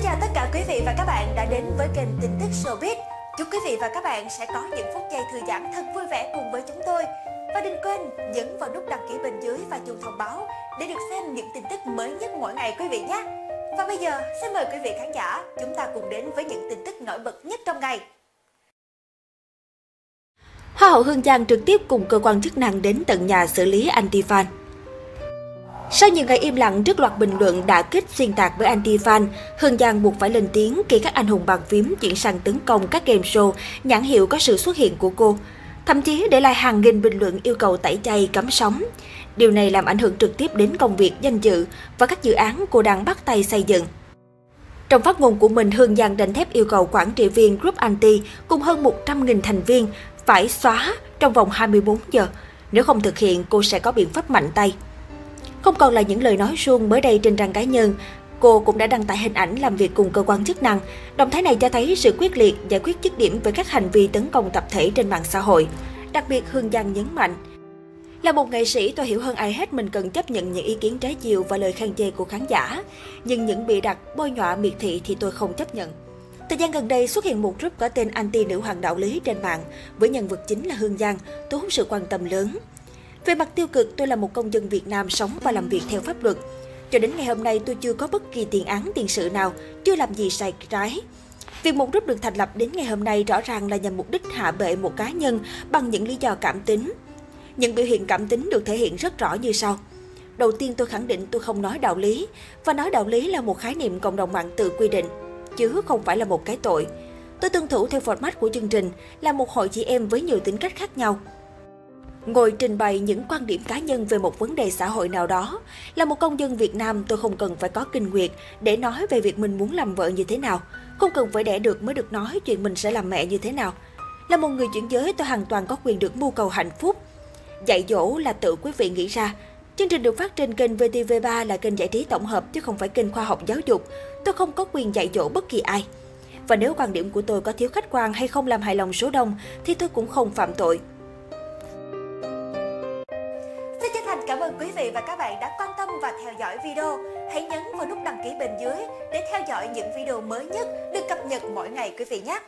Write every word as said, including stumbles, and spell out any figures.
Xin chào tất cả quý vị và các bạn đã đến với kênh tin tức showbiz. Chúc quý vị và các bạn sẽ có những phút giây thư giãn thật vui vẻ cùng với chúng tôi. Và đừng quên nhấn vào nút đăng ký bên dưới và chuông thông báo để được xem những tin tức mới nhất mỗi ngày quý vị nhé. Và bây giờ xin mời quý vị khán giả chúng ta cùng đến với những tin tức nổi bật nhất trong ngày. Hoa hậu Hương Giang trực tiếp cùng cơ quan chức năng đến tận nhà xử lý Antifan. Sau nhiều ngày im lặng trước loạt bình luận đã kích xuyên tạc với Antifan, Hương Giang buộc phải lên tiếng khi các anh hùng bàn phím chuyển sang tấn công các game show nhãn hiệu có sự xuất hiện của cô. Thậm chí để lại hàng nghìn bình luận yêu cầu tẩy chay, cấm sóng. Điều này làm ảnh hưởng trực tiếp đến công việc, danh dự và các dự án cô đang bắt tay xây dựng. Trong phát ngôn của mình, Hương Giang đành thép yêu cầu quản trị viên Group Anti cùng hơn một trăm nghìn thành viên phải xóa trong vòng hai mươi bốn giờ. Nếu không thực hiện, cô sẽ có biện pháp mạnh tay. Không còn là những lời nói suông mới đây trên trang cá nhân, cô cũng đã đăng tải hình ảnh làm việc cùng cơ quan chức năng. Động thái này cho thấy sự quyết liệt giải quyết dứt điểm về các hành vi tấn công tập thể trên mạng xã hội. Đặc biệt, Hương Giang nhấn mạnh, là một nghệ sĩ, tôi hiểu hơn ai hết mình cần chấp nhận những ý kiến trái chiều và lời khen chê của khán giả. Nhưng những bịa đặt, bôi nhọa, miệt thị thì tôi không chấp nhận. Thời gian gần đây xuất hiện một group có tên Anti Nữ Hoàng Đạo Lý trên mạng, với nhân vật chính là Hương Giang, thu hút sự quan tâm lớn. Về mặt tiêu cực, tôi là một công dân Việt Nam sống và làm việc theo pháp luật. Cho đến ngày hôm nay, tôi chưa có bất kỳ tiền án tiền sự nào, chưa làm gì sai trái. Việc một group được thành lập đến ngày hôm nay rõ ràng là nhằm mục đích hạ bệ một cá nhân bằng những lý do cảm tính. Những biểu hiện cảm tính được thể hiện rất rõ như sau. Đầu tiên, tôi khẳng định tôi không nói đạo lý, và nói đạo lý là một khái niệm cộng đồng mạng tự quy định, chứ không phải là một cái tội. Tôi tuân thủ theo format của chương trình, là một hội chị em với nhiều tính cách khác nhau. Ngồi trình bày những quan điểm cá nhân về một vấn đề xã hội nào đó, là một công dân Việt Nam, tôi không cần phải có kinh nguyệt để nói về việc mình muốn làm vợ như thế nào, không cần phải đẻ được mới được nói chuyện mình sẽ làm mẹ như thế nào. Là một người chuyển giới, tôi hoàn toàn có quyền được mưu cầu hạnh phúc. Dạy dỗ là tự quý vị nghĩ ra. Chương trình được phát trên kênh vê tê vê ba là kênh giải trí tổng hợp chứ không phải kênh khoa học giáo dục. Tôi không có quyền dạy dỗ bất kỳ ai. Và nếu quan điểm của tôi có thiếu khách quan hay không làm hài lòng số đông thì tôi cũng không phạm tội. Xin chân thành cảm ơn quý vị và các bạn đã quan tâm và theo dõi video. Hãy nhấn vào nút đăng ký bên dưới để theo dõi những video mới nhất được cập nhật mỗi ngày quý vị nhé.